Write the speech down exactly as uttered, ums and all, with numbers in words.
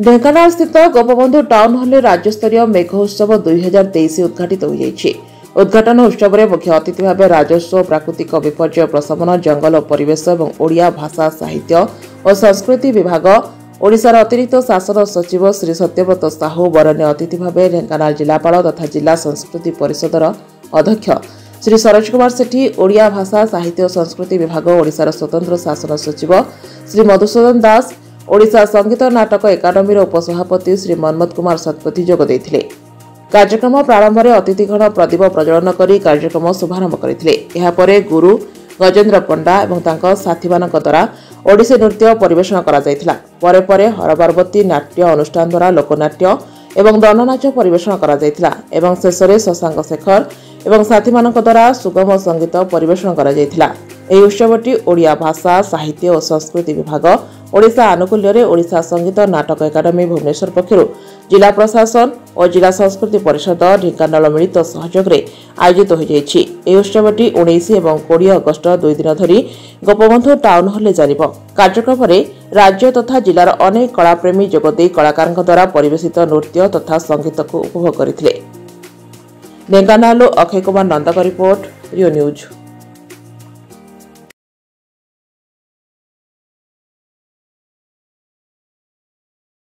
ढेंकानाल स्थित Gopabandhu town hall राज्य स्तरीय मेघ उत्सव दुई हजार तेईस उद्घाटित हो जाएगी। उद्घाटन उत्सव में मुख्य अतिथि भाव राजस्व प्राकृतिक विपर्यय प्रशमन जंगल और परिवेश एवं ओडिया भाषा साहित्य और संस्कृति विभाग ओडिशार अतिरिक्त शासन सचिव श्री सत्यव्रत साहू बरण्य अतिथि भाव ढेंकानाल जिलापाल तथा जिला संस्कृति परिषदर अध्यक्ष श्री सरोजकुमार सेठी ओडिया भाषा साहित्य और संस्कृति विभाग ओडिशार स्वतंत्र शासन सचिव श्री मधुसूदन दास ओडिशा संगीत नाटक एकाडेमी उपसभापति श्री मनमथ कुमार सतपति जोग देथिले। कार्यक्रम प्रारंभ में अतिथिगण प्रदीप प्रज्वलन करी कार्यक्रम शुभारंभ करथिले। एहा परे गुरु राजेन्द्र पंडा एवं तांका साथीमानक द्वारा ओडिसी नृत्य परिवेषण करा जायथिला। परे परे हरपार्वती नाट्य अनुष्ठान द्वारा लोकनाट्य एवं दंडनाच परिवेषण करा जायथिला एवं शेषरे शशांक शेखर एवं साथीमानक द्वारा सुगम संगीत परिवेषण करा जायथिला। एही उत्सवटी ओडिया भाषा साहित्य और संस्कृति विभाग ओडिशा आनुकूल्य ओडिशा संगीत नाटक एकाडेमी भुवनेश्वर पक्षर जिला प्रशासन और जिला संस्कृति परिषद ढेंकानाल मिलित सहयोग में आयोजित हो जाएगी। यह उत्सवटी उन्नीस और बीस अगस्त दुई दिन धरी गोपबंधु टाउन हॉल जारी। कार्यक्रम में राज्य तथा जिलार अनेक कलाप्रेमी जोगदे कलाकार द्वारा परिवेशित नृत्य तथा संगीत को उपभोग करथिले। Dhenkanal Akshay Kumar Nanda report Rio news.